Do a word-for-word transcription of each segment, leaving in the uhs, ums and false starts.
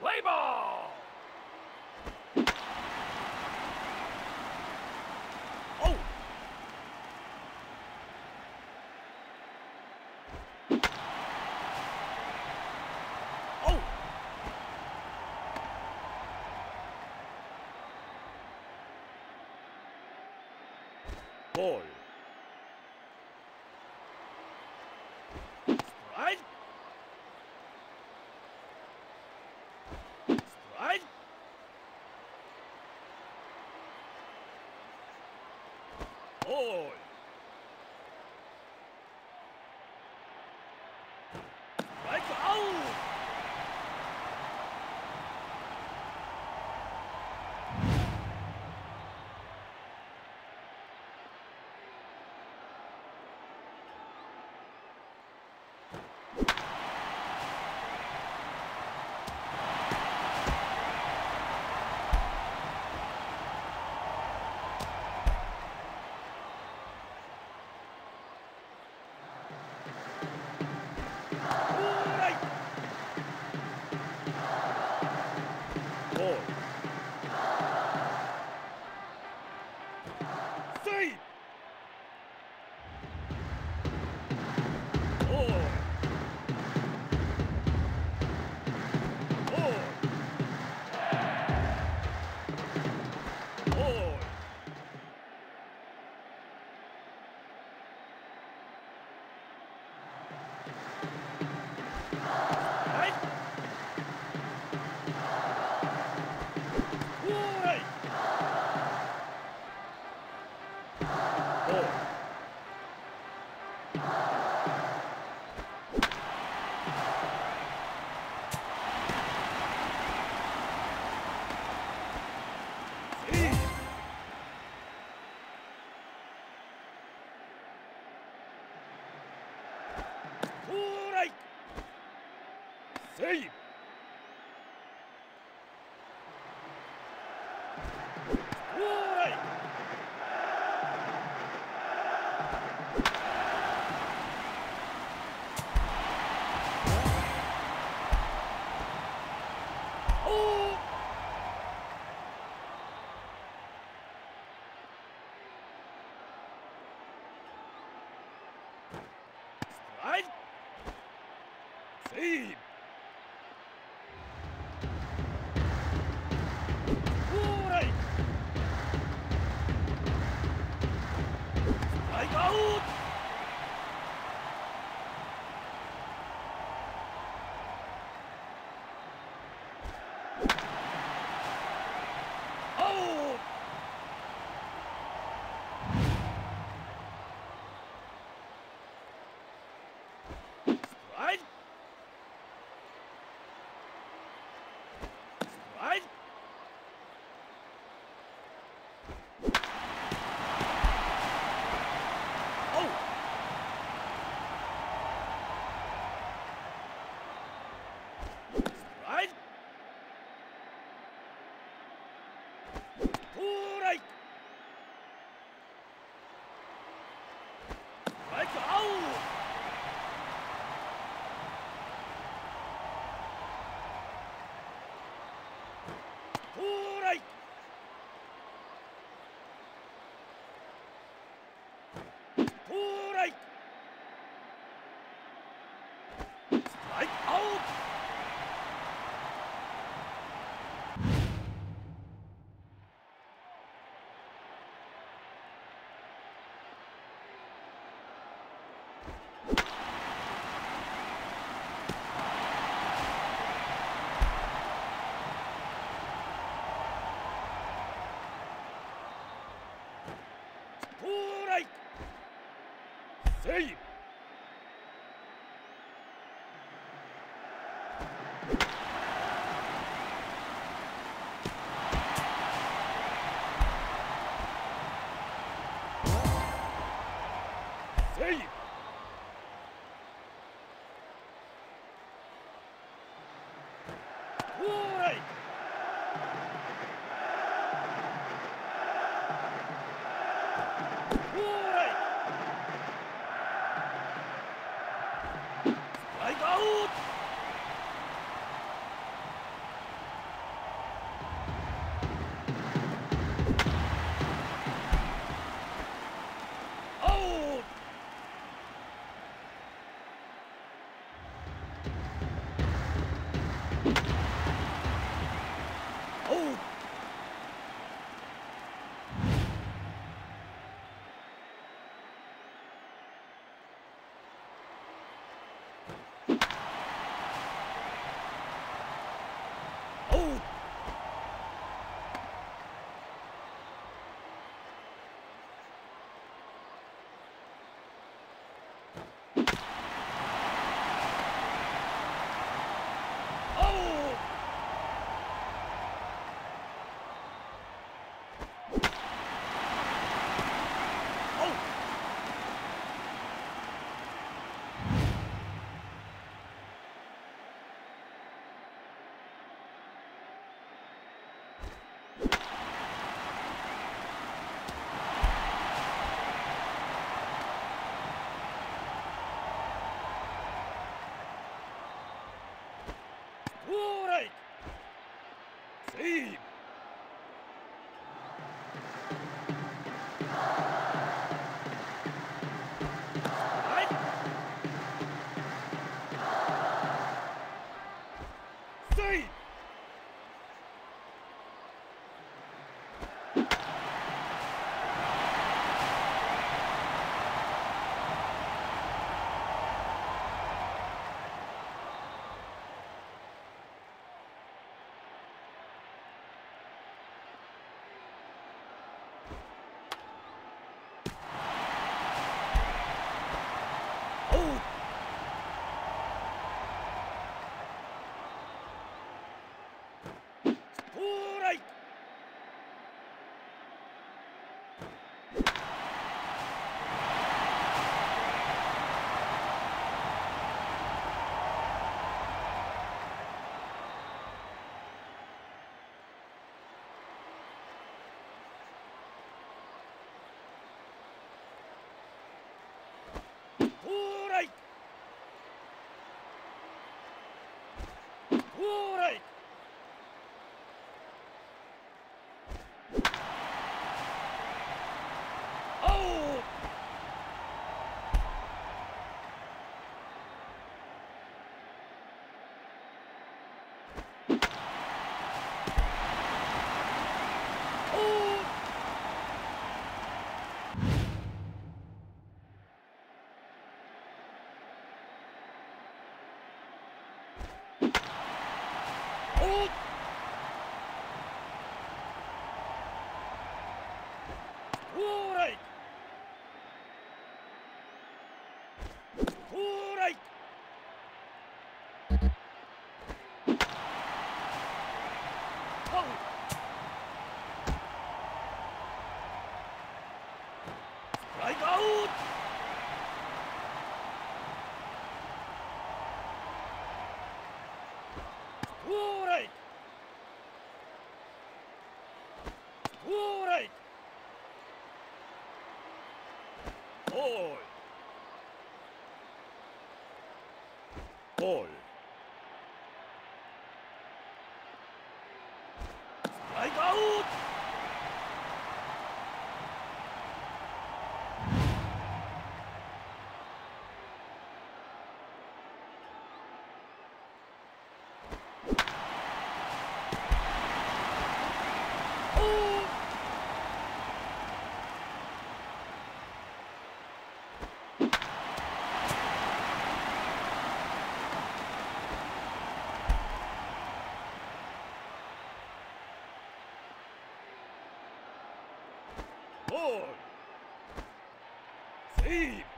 Play ball! Oh! Oh! Ball. Strike! Strike! Ball. Strike! Oh! Save! Hey! lead. Ball. Ball. Strike out. Ball. Save.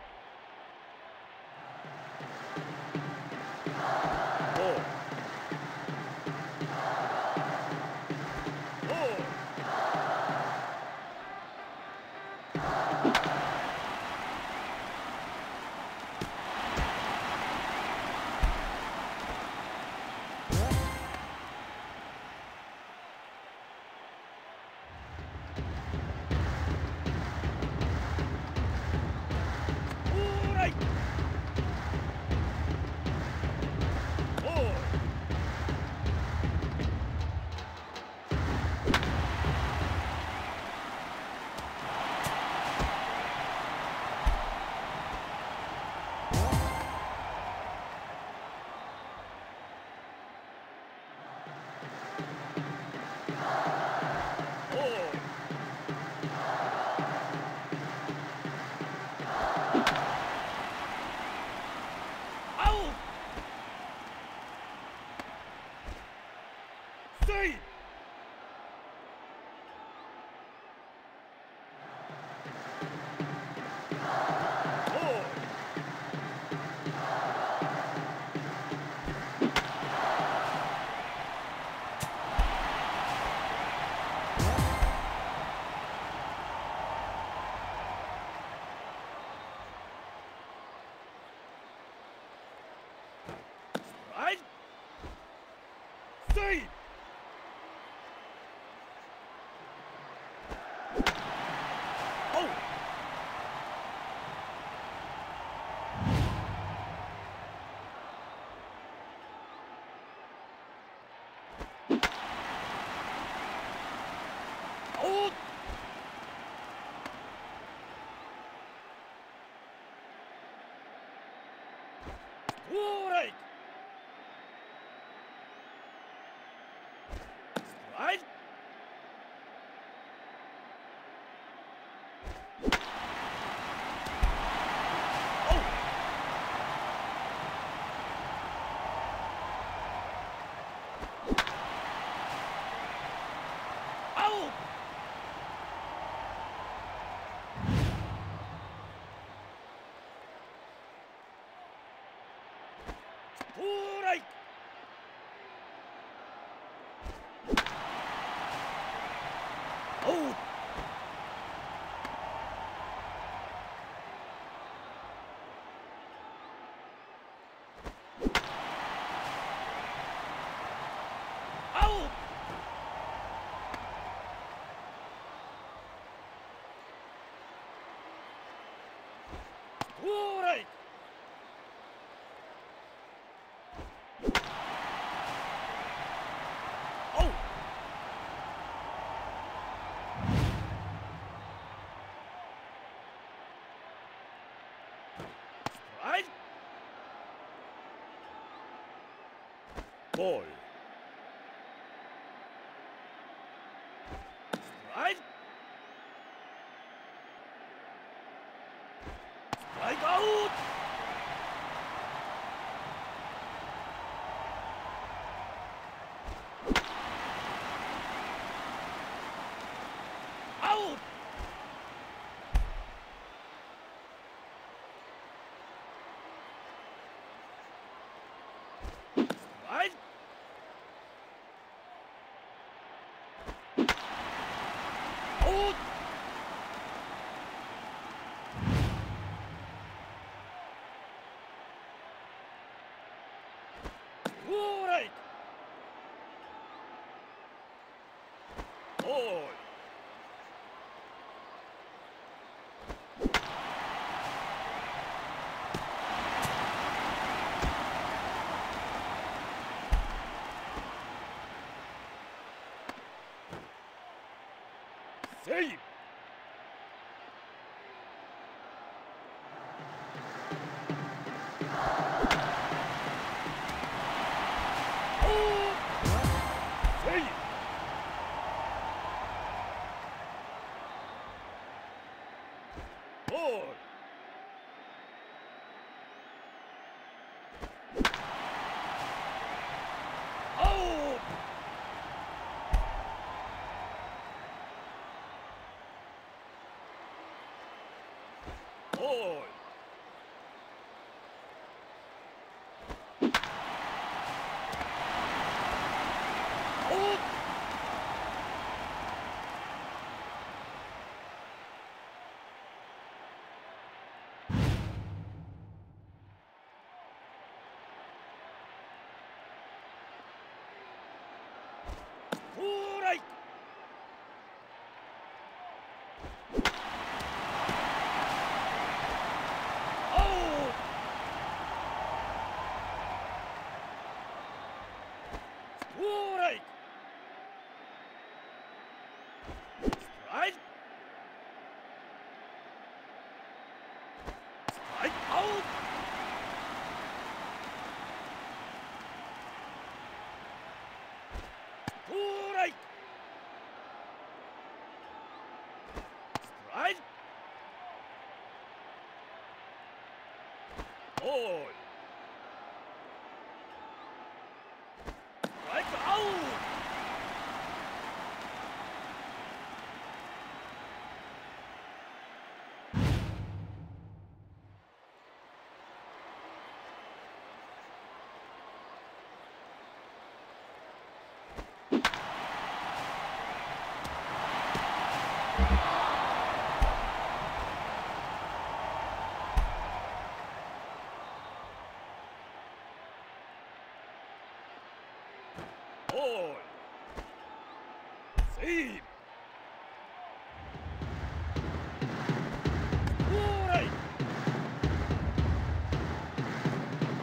Ball. Ball. トライ。 Ball. Strike. Strike out. Out. Strike. Save! Boy. Oh. All right. Boy. Strike out. Save! Alright!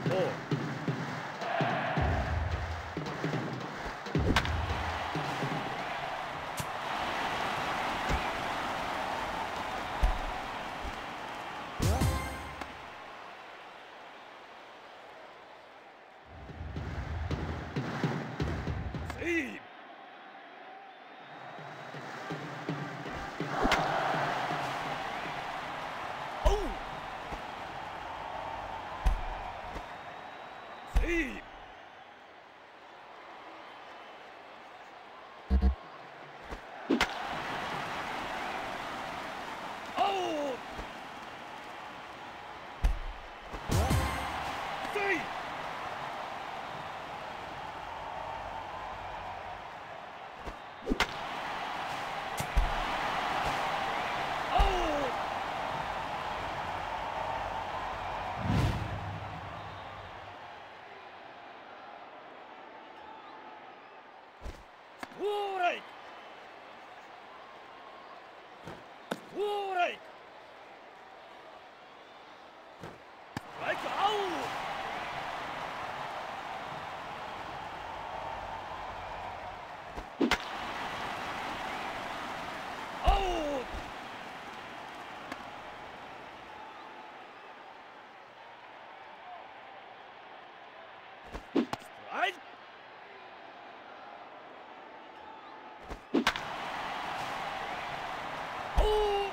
Four. Save! Oh! Three! I've... Oh!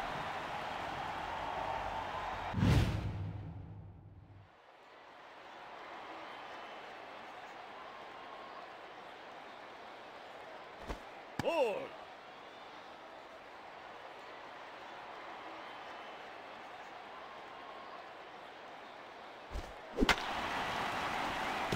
Oh! Hey!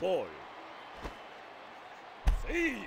Ball. Save. Save.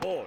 Ball.